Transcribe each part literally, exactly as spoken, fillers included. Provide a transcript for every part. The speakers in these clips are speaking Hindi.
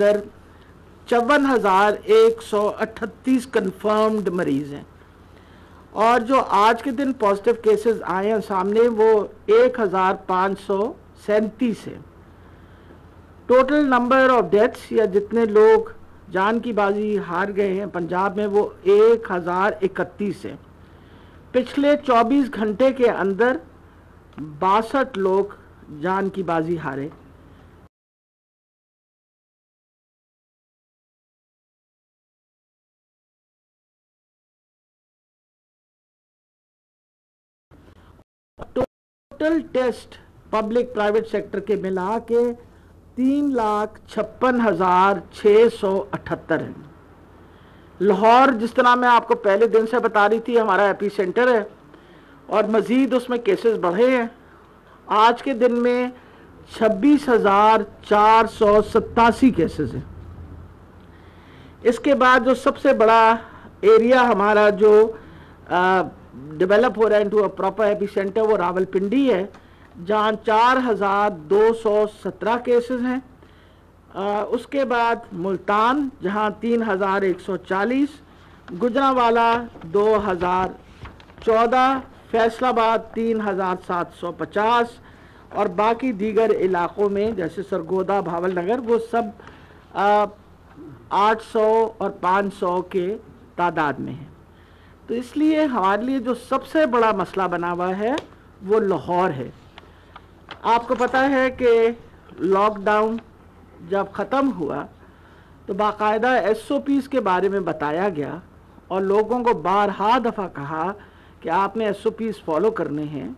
अंदर चौवन हज़ार एक सौ अठतीस कन्फर्म्ड मरीज़ हैं और जो आज के दिन पॉजिटिव केसेस आए हैं सामने वो एक हज़ार पाँच सौ सैंतीस है। टोटल नंबर ऑफ डेथ्स या जितने लोग जान की बाजी हार गए हैं पंजाब में वो एक हज़ार इकतीस है। पिछले चौबीस घंटे के अंदर बासठ लोग जान की बाजी हारे। Total test public private sector के मिला के तीन लाख छप्पन हजार छः सौ अठहत्तर है। लाहौर जिस तरह मैं आपको पहले दिन से बता रही थी हमारा एपी सेंटर है और मज़ीद उसमें केसेस बढ़े हैं। आज के दिन में छब्बीस हजार चार सौ सत्तासी केसेस हैं। इसके बाद जो सबसे बड़ा एरिया हमारा जो आ, डेवलप हो रहा है into a proper epicentre वो रावलपिंडी है जहाँ चार हज़ार दो सौ सत्रह केसेस हैं। आ, उसके बाद मुल्तान जहाँ तीन हज़ार एक सौ चालीस, गुजरावाला दो हज़ार चौदह, फैसलाबाद तीन हज़ार सात सौ पचास और बाकी दीगर इलाक़ों में जैसे सरगोदा, भावलनगर वो सब आठ सौ और पाँच सौ के तादाद में हैं। तो इसलिए हमारे लिए जो सबसे बड़ा मसला बना हुआ है वो लाहौर है। आपको पता है कि लॉकडाउन जब ख़त्म हुआ तो बाकायदा एस ओ पीज़ के बारे में बताया गया और लोगों को बारहा दफ़ा कहा कि आपने एस ओ पीज़ फॉलो करने हैं,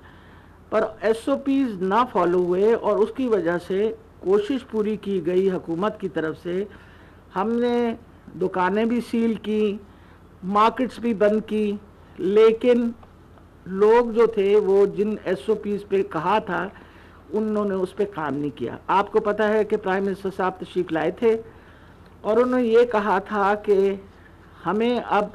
पर एस ओ पीज़ ना फॉलो हुए और उसकी वजह से कोशिश पूरी की गई हुकूमत की तरफ से। हमने दुकानें भी सील की, मार्केट्स भी बंद की, लेकिन लोग जो थे वो जिन एस ओ पीज़ पे कहा था उन्होंने उस पर काम नहीं किया। आपको पता है कि प्राइम मिनिस्टर साहब तशरीफ लाए थे और उन्होंने ये कहा था कि हमें अब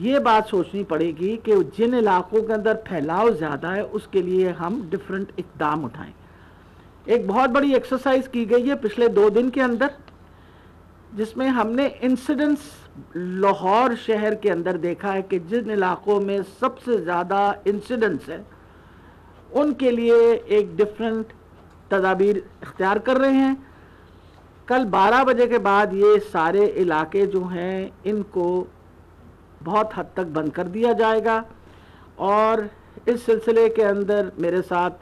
ये बात सोचनी पड़ेगी कि जिन इलाक़ों के अंदर फैलाव ज़्यादा है उसके लिए हम डिफरेंट इक़दाम उठाएं। एक बहुत बड़ी एक्सरसाइज़ की गई है पिछले दो दिन के अंदर जिसमें हमने इंसिडेंट्स लाहौर शहर के अंदर देखा है कि जिन इलाक़ों में सबसे ज़्यादा इंसिडेंट्स हैं उनके लिए एक डिफरेंट तदाबीर इख्तियार कर रहे हैं। कल बारह बजे के बाद ये सारे इलाके जो हैं इनको बहुत हद तक बंद कर दिया जाएगा और इस सिलसिले के अंदर मेरे साथ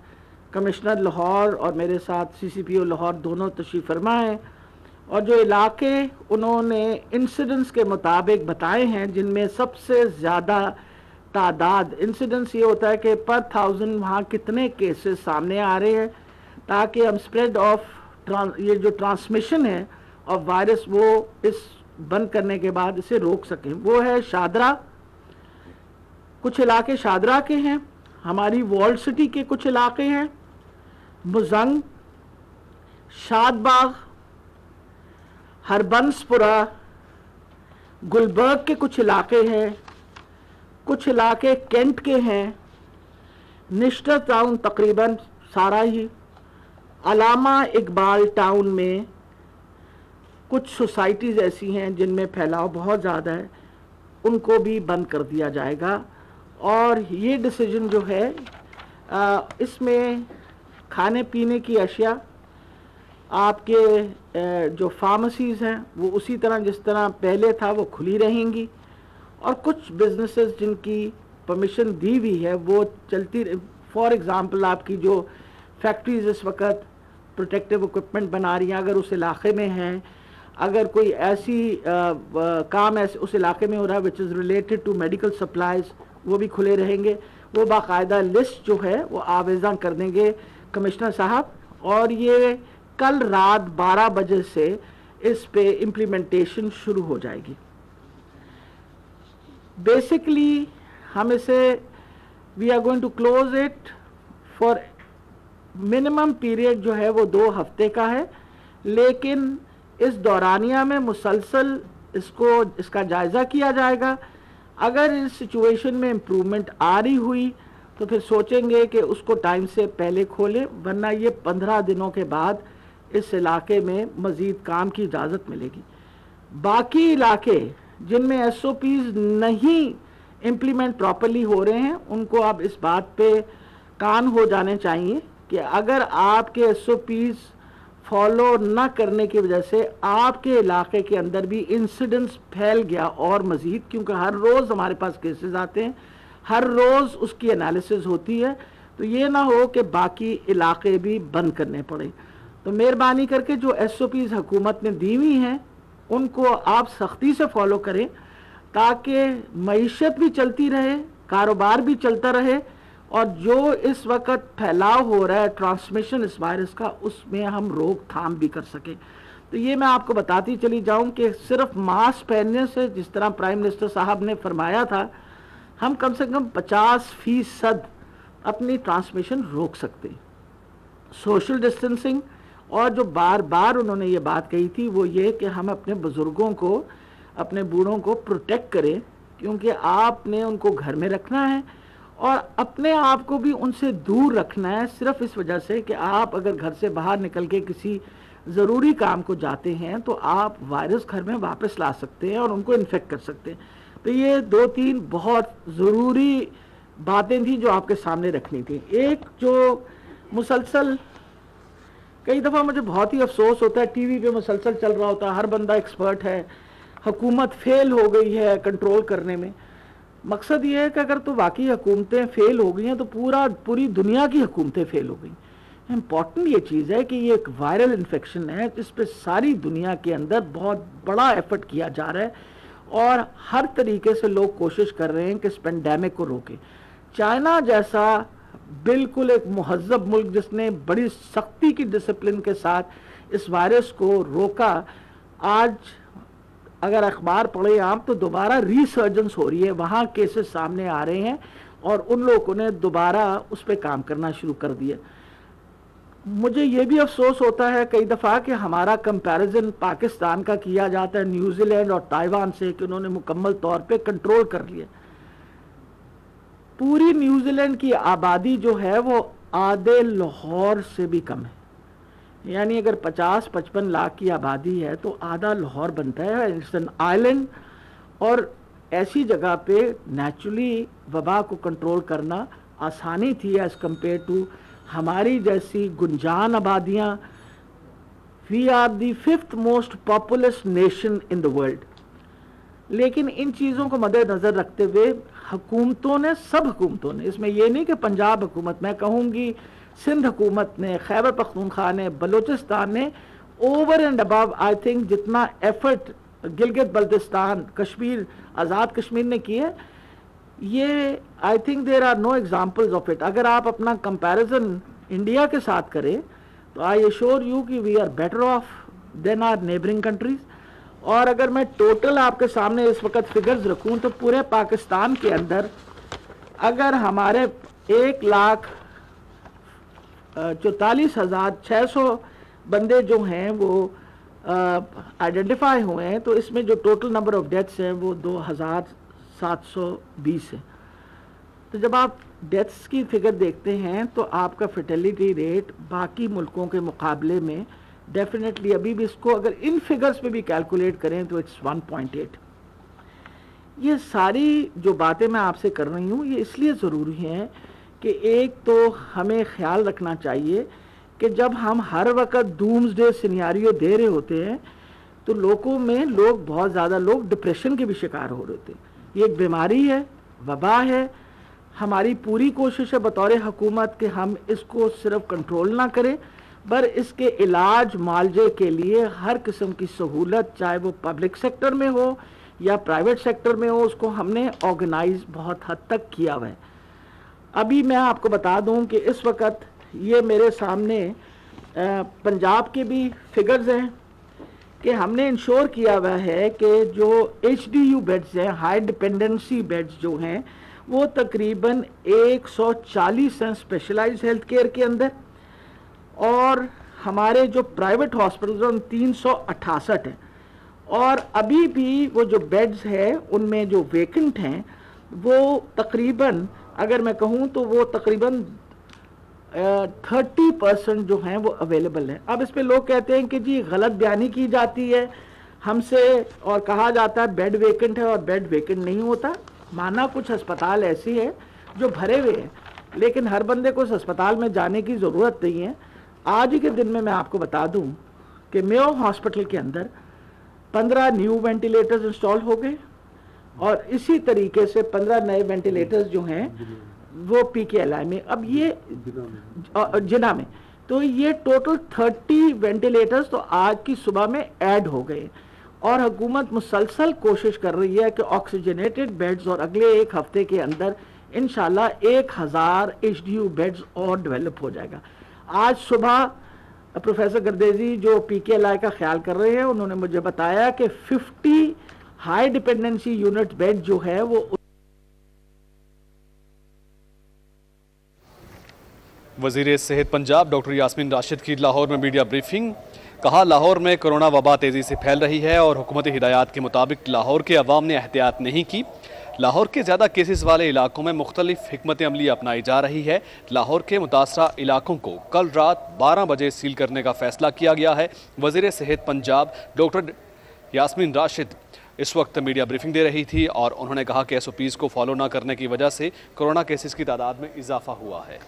कमिश्नर लाहौर और मेरे साथ सी सी पी ओ लाहौर दोनों तशरीफ़ फरमा हैं और जो इलाके उन्होंने इंसिडेंट्स के मुताबिक बताए हैं जिनमें सबसे ज़्यादा तादाद इंसिडेंट्स ये होता है कि पर थाउजेंड वहाँ कितने केसेस सामने आ रहे हैं ताकि हम स्प्रेड ऑफ ये जो ट्रांसमिशन है और वायरस वो इस बंद करने के बाद इसे रोक सकें। वो है शादरा, कुछ इलाके शादरा के हैं, हमारी वर्ल्ड सिटी के कुछ इलाके हैं, मुजंग, शादबाग, हरबंसपुरा, गुलबर्ग के कुछ इलाके हैं, कुछ इलाके कैंट के हैं, निश्तर टाउन तकरीबन सारा ही, अलामा इकबाल टाउन में कुछ सोसाइटीज़ ऐसी हैं जिनमें फैलाव बहुत ज़्यादा है उनको भी बंद कर दिया जाएगा। और ये डिसीजन जो है आ, इसमें खाने पीने की अशिया, आपके जो फार्मेसीज़ हैं वो उसी तरह जिस तरह पहले था वो खुली रहेंगी और कुछ बिजनेसेस जिनकी परमिशन दी हुई है वो चलती। फॉर एग्ज़ाम्पल आपकी जो फैक्ट्रीज़ इस वक्त प्रोटेक्टिव इक्विपमेंट बना रही हैं अगर उस इलाके में हैं, अगर कोई ऐसी आ, आ, काम ऐसे उस इलाके में हो रहा है which is related to medical supplies वो भी खुले रहेंगे। वो बाकायदा लिस्ट जो है वो आवेज़ा कर देंगे कमिश्नर साहब और ये कल रात बारह बजे से इस पे इम्प्लीमेंटेशन शुरू हो जाएगी। बेसिकली हम इसे we are going to close it for minimum period जो है वो दो हफ्ते का है, लेकिन इस दौरानिया में मुसलसल इसको इसका जायज़ा किया जाएगा। अगर इस सिचुएशन में इम्प्रूवमेंट आ रही हुई तो फिर सोचेंगे कि उसको टाइम से पहले खोलें, वरना ये पंद्रह दिनों के बाद इस इलाके में मज़ीद काम की इजाज़त मिलेगी। बाकी इलाके जिनमें एस ओ पीज़ नहीं इम्प्लीमेंट प्रॉपरली हो रहे हैं, उनको अब इस बात पे कान हो जाने चाहिए कि अगर आपके एस ओ पीज़ फॉलो ना करने की वजह से आपके इलाके के अंदर भी इंसिडेंस फैल गया और मज़ीद, क्योंकि हर रोज़ हमारे पास केसेस आते हैं, हर रोज़ उसकी एनालिसिस होती है, तो ये ना हो कि बाकी इलाके भी बंद करने पड़े। तो मेहरबानी करके जो एस ओ पीज़ हुकूमत ने दी हुई हैं उनको आप सख्ती से फॉलो करें ताकि मईशत भी चलती रहे, कारोबार भी चलता रहे, और जो इस वक्त फैलाव हो रहा है ट्रांसमिशन इस वायरस का, उसमें हम रोकथाम भी कर सकें। तो ये मैं आपको बताती चली जाऊं कि सिर्फ मास्क पहनने से, जिस तरह प्राइम मिनिस्टर साहब ने फरमाया था, हम कम से कम पचास फीसद अपनी ट्रांसमिशन रोक सकते हैं। सोशल डिस्टेंसिंग, और जो बार बार उन्होंने ये बात कही थी वो ये कि हम अपने बुज़ुर्गों को, अपने बूढ़ों को प्रोटेक्ट करें, क्योंकि आपने उनको घर में रखना है और अपने आप को भी उनसे दूर रखना है, सिर्फ इस वजह से कि आप अगर घर से बाहर निकल के किसी ज़रूरी काम को जाते हैं तो आप वायरस घर में वापस ला सकते हैं और उनको इन्फेक्ट कर सकते हैं। तो ये दो तीन बहुत ज़रूरी बातें थी जो आपके सामने रखनी थी। एक जो मुसलसल, कई दफ़ा मुझे बहुत ही अफसोस होता है, टीवी पे मुसलसल चल रहा होता है, हर बंदा एक्सपर्ट है, हुकूमत फेल हो गई है कंट्रोल करने में। मकसद ये है कि अगर तो वाकई हुकूमतें फ़ेल हो गई हैं तो पूरा पूरी दुनिया की हुकूमतें फ़ेल हो गई। इम्पॉर्टेंट ये चीज़ है कि ये एक वायरल इन्फेक्शन है, इस पर सारी दुनिया के अंदर बहुत बड़ा एफर्ट किया जा रहा है और हर तरीके से लोग कोशिश कर रहे हैं कि इस पेंडेमिक को रोकें। चाइना जैसा बिल्कुल एक महज़ब मुल्क, जिसने बड़ी सख्ती की डिसिप्लिन के साथ इस वायरस को रोका, आज अगर अखबार पढ़े आप तो दोबारा रीसर्जेंस हो रही है, वहाँ केसेस सामने आ रहे हैं और उन लोगों ने दोबारा उस पर काम करना शुरू कर दिया। मुझे ये भी अफसोस होता है कई दफ़ा कि हमारा कंपैरिजन पाकिस्तान का किया जाता है न्यूजीलैंड और ताइवान से कि उन्होंने मुकम्मल तौर पे कंट्रोल कर लिया। पूरी न्यूजीलैंड की आबादी जो है वो आधे लाहौर से भी कम है, यानी अगर पचास पचपन लाख की आबादी है तो आधा लाहौर बनता है। इट्स एन आइलैंड, और ऐसी जगह पे नेचुरली वबा को कंट्रोल करना आसानी थी एज़ कम्पेयर टू हमारी जैसी गुंजान आबादियाँ। We are the fifth most populous nation in the world. लेकिन इन चीज़ों को मद्देनज़र रखते हुए हुकूमतों ने, सब हुकूमतों ने, इसमें यह नहीं कि पंजाब हुकूमत, मैं कहूँगी सिंध हुकूमत ने, खैबर पख्तूनख्वा ने, बलूचिस्तान ने, over and above I think जितना एफर्ट गिलगित बल्तिस्तान, कश्मीर, आज़ाद कश्मीर ने किए, ये I think there are no examples of it. अगर आप अपना कंपैरिजन इंडिया के साथ करें तो आई एश्योर यू कि we are better off than our neighbouring countries. और अगर मैं टोटल आपके सामने इस वक्त फिगर्स रखूं तो पूरे पाकिस्तान के अंदर अगर हमारे एक लाख चौतालीस हज़ार छः सौ बंदे जो हैं वो आइडेंटिफाई हुए हैं, तो इसमें जो टोटल नंबर ऑफ डेथ्स हैं वो दो हज़ार सात सौ बीस है। तो जब आप डेथ्स की फिगर देखते हैं तो आपका फर्टिलिटी रेट बाकी मुल्कों के मुकाबले में डेफिनेटली अभी भी, इसको अगर इन फिगर्स पे भी कैलकुलेट करें तो इट्स वन पॉइंट एट। ये सारी जो बातें मैं आपसे कर रही हूँ ये इसलिए ज़रूरी हैं कि एक तो हमें ख्याल रखना चाहिए कि जब हम हर वक्त डूम्सडे सिनेरियो दे रहे होते हैं तो लोगों में, लोग बहुत ज़्यादा लोग डिप्रेशन के भी शिकार हो रहे होते हैं। ये एक बीमारी है, वबा है। हमारी पूरी कोशिश है बतौर हुकूमत कि हम इसको सिर्फ कंट्रोल ना करें, पर इसके इलाज मालजे के लिए हर किस्म की सहूलत, चाहे वो पब्लिक सेक्टर में हो या प्राइवेट सेक्टर में हो, उसको हमने ऑर्गेनाइज बहुत हद तक किया हुआ है। अभी मैं आपको बता दूं कि इस वक्त ये मेरे सामने पंजाब के भी फिगर्स हैं कि हमने इंश्योर किया हुआ है कि जो एच डी यू बेड्स हैं, हाई डिपेंडेंसी बेड्स जो हैं, वो तकरीबन एक सौ चालीस हैं स्पेशलाइज हेल्थ केयर के अंदर, और हमारे जो प्राइवेट हॉस्पिटल्स हैं उन तीन सौ अट्ठासठ हैं, और अभी भी वो जो बेड्स हैं उनमें जो वेकेंट हैं वो तकरीबन, अगर मैं कहूँ तो वो तकरीबन थर्टी परसेंट जो हैं वो अवेलेबल हैं। अब इस पर लोग कहते हैं कि जी गलत बयानी की जाती है हमसे और कहा जाता है बेड वेकेंट है, और बेड वेकेंट नहीं होता। माना कुछ अस्पताल ऐसे हैं जो भरे हुए हैं, लेकिन हर बंदे को उस अस्पताल में जाने की ज़रूरत नहीं है। आज ही के दिन में मैं आपको बता दूं कि मेयो हॉस्पिटल के अंदर पंद्रह न्यू वेंटिलेटर्स इंस्टॉल हो गए, और इसी तरीके से पंद्रह नए वेंटिलेटर्स जो हैं वो पीकेएलआई में, अब ये जिन्ना में, तो ये टोटल तीस वेंटिलेटर्स तो आज की सुबह में ऐड हो गए। और हुकूमत मुसलसल कोशिश कर रही है कि ऑक्सीजनेटेड बेड्स और अगले एक हफ्ते के अंदर इंशाल्लाह एक हज़ार एच डी यू बेड्स और डेवलप हो जाएगा। आज सुबह प्रोफेसर गर्देजी जो पीकेएलआई का ख्याल कर रहे हैं, उन्होंने मुझे बताया कि पचास हाई डिपेंडेंसी यूनिट बेड जो है वो वज़ीर सेहत पंजाब डॉक्टर यास्मीन राशिद की लाहौर में मीडिया ब्रीफिंग। कहा लाहौर में कोरोना वबा तेज़ी से फैल रही है और हुकूमती हिदायत के मुताबिक लाहौर के अवाम ने एहतियात नहीं की। लाहौर के ज़्यादा केसेस वाले इलाकों में मुख्तलिफ हिकमत अमली अपनाई जा रही है। लाहौर के मुतासरा इलाकों को कल रात बारह बजे सील करने का फैसला किया गया है। वज़ीर सेहत पंजाब डॉक्टर यास्मीन राशिद इस वक्त मीडिया ब्रीफिंग दे रही थी और उन्होंने कहा कि एस ओ पीज़ को फॉलो ना करने की वजह से कोरोना केसेस की तादाद में इजाफा हुआ है।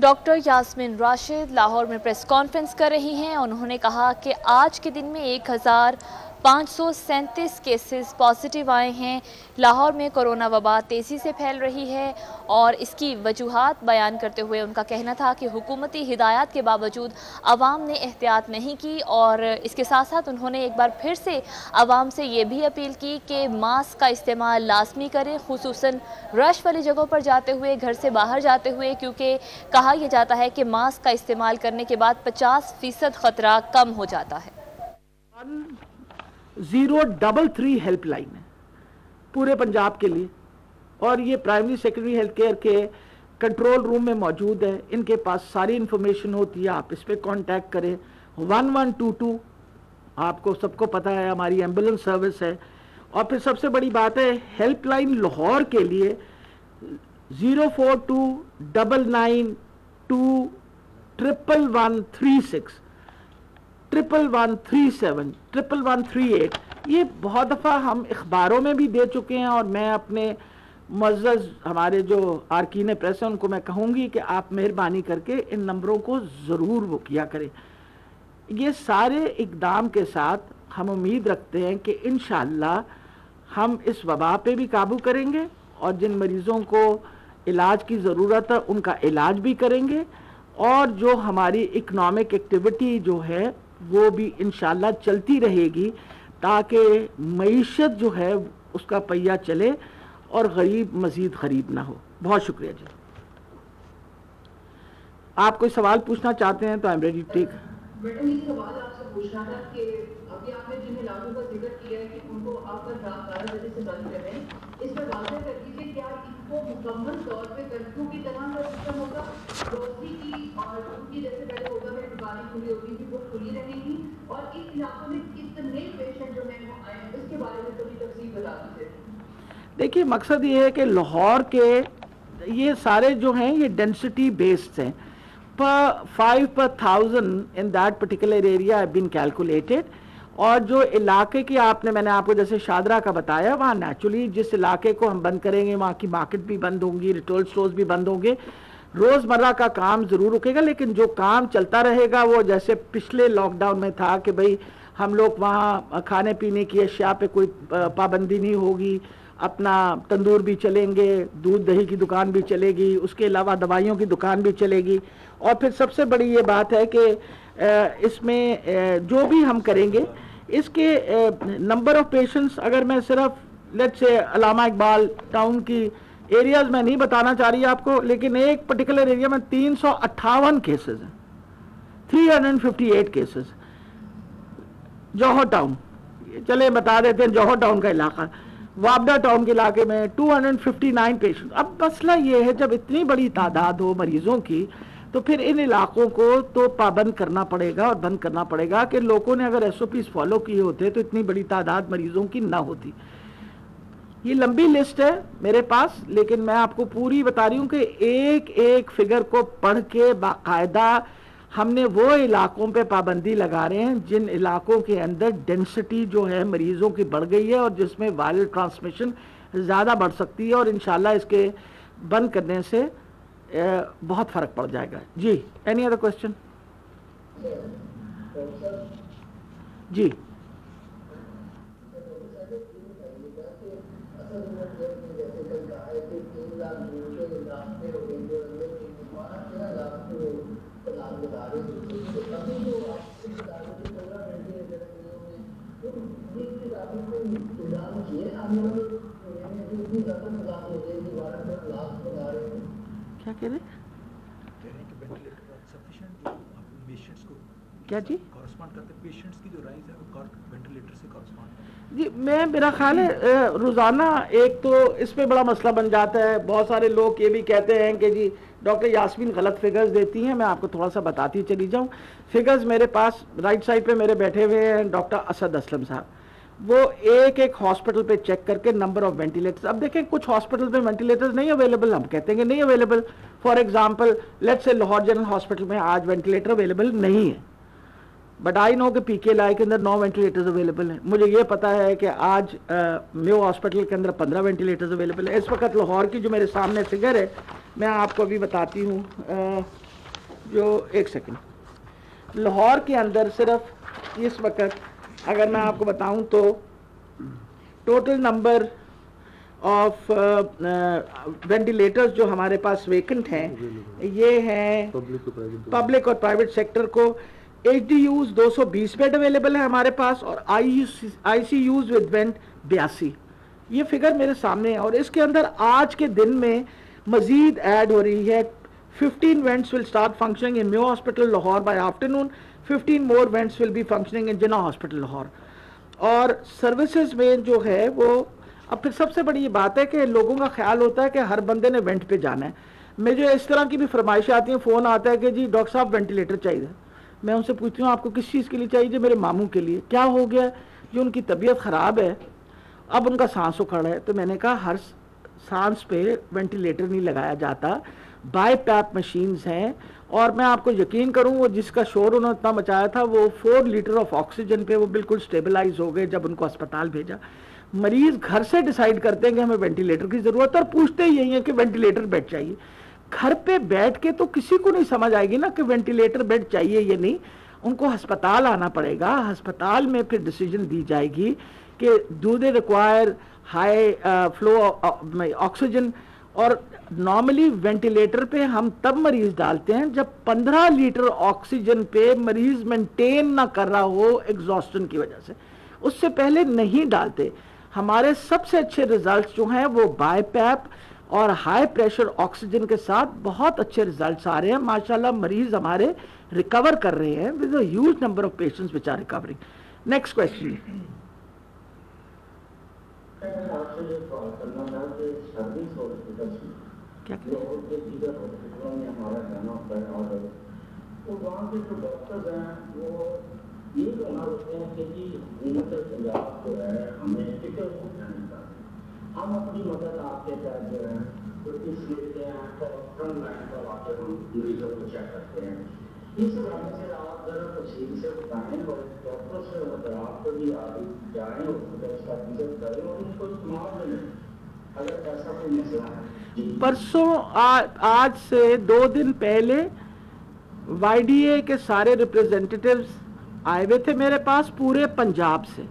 डॉक्टर यास्मीन राशिद लाहौर में प्रेस कॉन्फ्रेंस कर रही हैं। उन्होंने कहा कि आज के दिन में एक हज़ार पाँच सौ सैंतीस केसेस पॉजिटिव आए हैं। लाहौर में कोरोना वबा तेज़ी से फैल रही है और इसकी वजूहात बयान करते हुए उनका कहना था कि हुकूमती हिदायत के बावजूद आवाम ने एहतियात नहीं की। और इसके साथ साथ उन्होंने एक बार फिर से आवाम से ये भी अपील की कि मास्क का इस्तेमाल लाजमी करें, खुसूसन रश वाली जगहों पर जाते हुए, घर से बाहर जाते हुए, क्योंकि कहा यह जाता है कि मास्क का इस्तेमाल करने के बाद पचास फीसद ख़तरा कम हो जाता है। ज़ीरो डबल थ्री हेल्पलाइन है पूरे पंजाब के लिए, और ये प्राइमरी सेकेंडरी हेल्थ केयर के कंट्रोल रूम में मौजूद है। इनके पास सारी इन्फॉर्मेशन होती है, आप इस पर कॉन्टैक्ट करें। वन वन टू टू, आपको सबको पता है हमारी एम्बुलेंस सर्विस है। और फिर सबसे बड़ी बात है हेल्पलाइन लाहौर के लिए zero four two double nine two triple one three six, triple one three seven, triple one three eight. ये बहुत दफ़ा हम अखबारों में भी दे चुके हैं, और मैं अपने मज़्ज़ हमारे जो आरकीन प्रेस हैं उनको मैं कहूँगी कि आप मेहरबानी करके इन नंबरों को ज़रूर वो किया करें। ये सारे इकदाम के साथ हम उम्मीद रखते हैं कि इंशाल्लाह हम इस वबा पे भी काबू करेंगे और जिन मरीज़ों को इलाज की ज़रूरत है उनका इलाज भी करेंगे, और जो हमारी इकनॉमिक एक्टिविटी जो है वो भी इंशाल्लाह चलती रहेगी, ताकि मईशत जो है उसका पहिया चले और गरीब मज़ीद गरीब ना हो। बहुत शुक्रिया जी। आप कोई सवाल पूछना चाहते हैं तो I am ready to take. Madam, ये सवाल आपसे पूछना था कि अभी आपने जिन इलाकों का जिक्र किया है कि उनको आप कल रात बारह बजे से बंद कर रहे हैं, इस पर वादा कर दीजिए क्या इनको मुकम्मल तौर पर कर्फ्यू की तरह का सिस्टम होगा, रोशनी की और उनकी जैसे पहले होगा मैं दुकानें खुली होगी थी वो खुली रहेगी, और इस इलाकों में कितने पेशेंट जो हैं वो आए हैं उसके बारे में थोड़ी तफसील बता दीजिए। देखिए, मकसद ये है कि लाहौर के ये सारे जो हैं ये डेंसिटी बेस्ड हैं। Per five per thousand in that particular area have been calculated. और जो इलाके की आपने मैंने आपको जैसे शादरा का बताया, वहाँ नेचुरली जिस इलाके को हम बंद करेंगे वहाँ की मार्केट भी बंद होंगी, रिटेल स्टोर्स भी बंद होंगे, रोज़मर्रा का काम ज़रूर रुकेगा, लेकिन जो काम चलता रहेगा वो जैसे पिछले लॉकडाउन में था कि भाई हम लोग वहाँ खाने पीने की अशिया पे कोई पाबंदी नहीं होगी, अपना तंदूर भी चलेंगे, दूध दही की दुकान भी चलेगी, उसके अलावा दवाइयों की दुकान भी चलेगी। और फिर सबसे बड़ी ये बात है कि इसमें जो भी हम करेंगे इसके नंबर ऑफ़ पेशेंट्स, अगर मैं सिर्फ लेट्स से अलामा इकबाल टाउन की एरियाज़ में नहीं बताना चाह रही आपको, लेकिन एक पर्टिकुलर एरिया में तीन सौ अट्ठावन केसेज हैं, three hundred and fifty eight cases. Johar town, चले बता देते हैं जौहर टाउन का इलाका, वाबडा टाउन के इलाके में two hundred fifty nine patient. अब मसला ये है जब इतनी बड़ी तादाद हो मरीजों की तो फिर इन इलाकों को तो पाबंद करना पड़ेगा और बंद करना पड़ेगा कि लोगों ने अगर एस ओ पीज़ फॉलो किए होते तो इतनी बड़ी तादाद मरीजों की ना होती। ये लंबी लिस्ट है मेरे पास, लेकिन मैं आपको पूरी बता रही हूँ कि एक एक फिगर को पढ़ के बाकायदा हमने वो इलाकों पे पाबंदी लगा रहे हैं जिन इलाकों के अंदर डेंसिटी जो है मरीज़ों की बढ़ गई है और जिसमें वायरल ट्रांसमिशन ज़्यादा बढ़ सकती है, और इंशाल्लाह इसके बंद करने से बहुत फ़र्क पड़ जाएगा। जी, एनी अदर क्वेश्चन? जी क्या कह रहे क्या जी जी मैं मेरा ख्याल है रोज़ाना एक तो इस पर बड़ा मसला बन जाता है। बहुत सारे लोग ये भी कहते हैं कि जी डॉक्टर यास्मीन गलत फिगर्स देती हैं। मैं आपको थोड़ा सा बताती चली जाऊँ। फिगर्स मेरे पास राइट साइड पे मेरे बैठे हुए हैं डॉक्टर असद असलम साहब, वो एक एक हॉस्पिटल पे चेक करके नंबर ऑफ वेंटिलेटर्स। अब देखें कुछ हॉस्पिटल में वेंटिलेटर्स नहीं अवेलेबल, हम कहते हैं कि नहीं available. For example let's say Lahore general hospital में आज वेंटिलेटर अवेलेबल नहीं है, बट आई नो कि पीकेएलआई के अंदर नौ वेंटिलेटर्स अवेलेबल हैं। मुझे ये पता है कि आज मेयो हॉस्पिटल के अंदर पंद्रह वेंटिलेटर्स अवेलेबल है। इस वक्त लाहौर की जो मेरे सामने फिगर है मैं आपको अभी बताती हूँ, जो एक सेकेंड, लाहौर के अंदर सिर्फ इस वक्त अगर मैं आपको बताऊं तो टोटल नंबर ऑफ वेंटिलेटर्स जो हमारे पास वेकेंट हैं ये हैं पब्लिक और प्राइवेट सेक्टर को। एचडीयूज दो सौ बीस बेड अवेलेबल है हमारे पास और आईसीयूज विद वेंट बयासी। ये फिगर मेरे सामने है और इसके अंदर आज के दिन में मज़ीद ऐड हो रही है। Fifteen vents will start functioning in Mayo hospital Lahore by afternoon. Fifteen more vents will be functioning in Jinnah hospital Lahore. और सर्विसेज में जो है वो, अब फिर सबसे बड़ी ये बात है कि लोगों का ख्याल होता है कि हर बंदे ने वेंट पे जाना है। मुझे इस तरह की भी फरमाइशें आती हैं, फ़ोन आता है कि जी डॉक्टर साहब वेंटिलेटर चाहिए। मैं उनसे पूछती हूँ आपको किस चीज़ के लिए चाहिए? मेरे मामू के लिए। क्या हो गया? जो उनकी तबीयत ख़राब है, अब उनका सांस उखड़ है। तो मैंने कहा हर सांस पे वेंटिलेटर नहीं लगाया जाता, बाईपैप मशीन्स हैं। और मैं आपको यकीन करूं वो जिसका शोर उन्होंने इतना मचाया था वो फोर लीटर ऑफ ऑक्सीजन पे वो बिल्कुल स्टेबलाइज हो गए जब उनको अस्पताल भेजा। मरीज़ घर से डिसाइड करते हैं कि हमें वेंटिलेटर की ज़रूरत है और पूछते ही यही है कि वेंटिलेटर बेड चाहिए। घर पे बैठ के तो किसी को नहीं समझ आएगी ना कि वेंटिलेटर बेड चाहिए या नहीं। उनको हस्पताल आना पड़ेगा, हस्पताल में फिर डिसीजन दी जाएगी कि do they require high flow oxygen. और नॉर्मली वेंटिलेटर पे हम तब मरीज़ डालते हैं जब पंद्रह लीटर ऑक्सीजन पे मरीज़ मेंटेन ना कर रहा हो एग्जॉस्टन की वजह से, उससे पहले नहीं डालते। हमारे सबसे अच्छे रिजल्ट्स जो हैं वो बाईपैप और हाई प्रेशर ऑक्सीजन के साथ बहुत अच्छे रिजल्ट्स आ रहे हैं। माशाल्लाह मरीज़ हमारे रिकवर कर रहे हैं with a huge number of patients which are recovering. Next question. क्या परसों आज से दो दिन पहले वाईडीए के सारे रिप्रेजेंटेटिव्स आए हुए थे मेरे पास पूरे पंजाब से,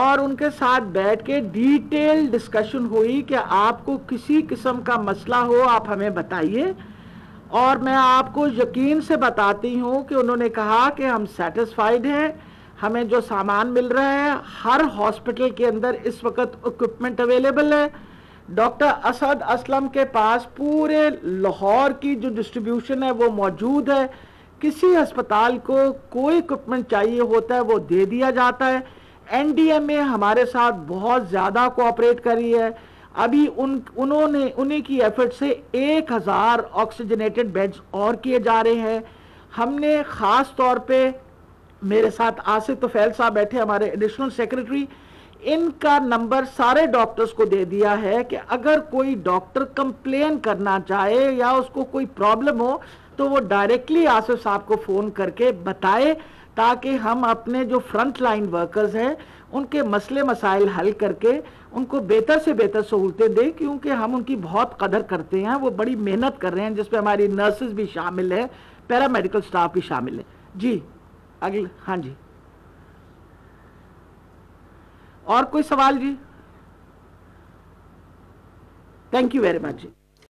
और उनके साथ बैठ के डिटेल डिस्कशन हुई कि आपको किसी किस्म का मसला हो आप हमें बताइए। और मैं आपको यकीन से बताती हूँ कि उन्होंने कहा कि हम सेटिस्फाइड हैं, हमें जो सामान मिल रहा है, हर हॉस्पिटल के अंदर इस वक्त इक्विपमेंट अवेलेबल है। डॉक्टर असद असलम के पास पूरे लाहौर की जो डिस्ट्रीब्यूशन है वो मौजूद है। किसी अस्पताल को कोई इक्विपमेंट चाहिए होता है वो दे दिया जाता है। एनडीएमए हमारे साथ बहुत ज़्यादा कोऑपरेट कर रही है। अभी उन उन्होंने उन्हीं की एफर्ट से एक हज़ार ऑक्सीजनेटेड बेड्स और किए जा रहे हैं। हमने ख़ास तौर पे, मेरे साथ आसिफ तौफैल साहब बैठे हमारे एडिशनल सेक्रेटरी, इनका नंबर सारे डॉक्टर्स को दे दिया है कि अगर कोई डॉक्टर कंप्लेन करना चाहे या उसको कोई प्रॉब्लम हो तो वो डायरेक्टली आसिफ साहब को फ़ोन करके बताए, ताकि हम अपने जो फ्रंट लाइन वर्कर्स हैं उनके मसले मसाइल हल करके उनको बेहतर से बेहतर सहूलतें दें, क्योंकि हम उनकी बहुत कदर करते हैं। वो बड़ी मेहनत कर रहे हैं, जिसमें हमारी नर्सेज भी शामिल है, पैरामेडिकल स्टाफ भी शामिल है। जी अगले, हाँ जी, और कोई सवाल? जी thank you very much ji.